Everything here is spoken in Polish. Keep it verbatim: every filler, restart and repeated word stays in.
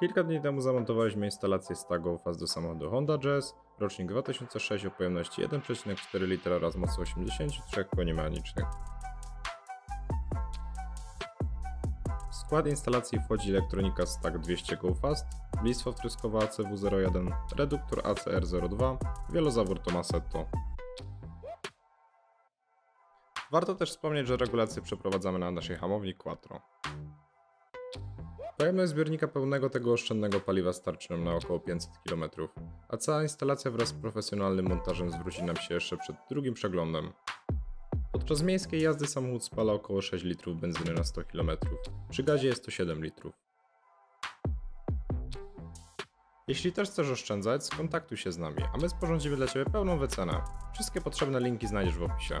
Kilka dni temu zamontowaliśmy instalację Stag GoFast do samochodu Honda Jazz, rocznik dwa tysiące szósty o pojemności jeden przecinek cztery litra oraz mocy osiemdziesięciu trzech koni mechanicznych. W skład instalacji wchodzi elektronika Stag dwieście GoFast, listwa wtryskowa A C W zero jeden, reduktor A C R zero dwa, wielozawór Tomasetto. Warto też wspomnieć, że regulacje przeprowadzamy na naszej hamowni Quattro. Pojemność zbiornika pełnego tego oszczędnego paliwa starczy nam na około pięćset kilometrów, a cała instalacja wraz z profesjonalnym montażem zwróci nam się jeszcze przed drugim przeglądem. Podczas miejskiej jazdy samochód spala około sześć litrów benzyny na sto kilometrów, przy gazie jest to siedem litrów. Jeśli też chcesz oszczędzać, skontaktuj się z nami, a my sporządzimy dla Ciebie pełną wycenę. Wszystkie potrzebne linki znajdziesz w opisie.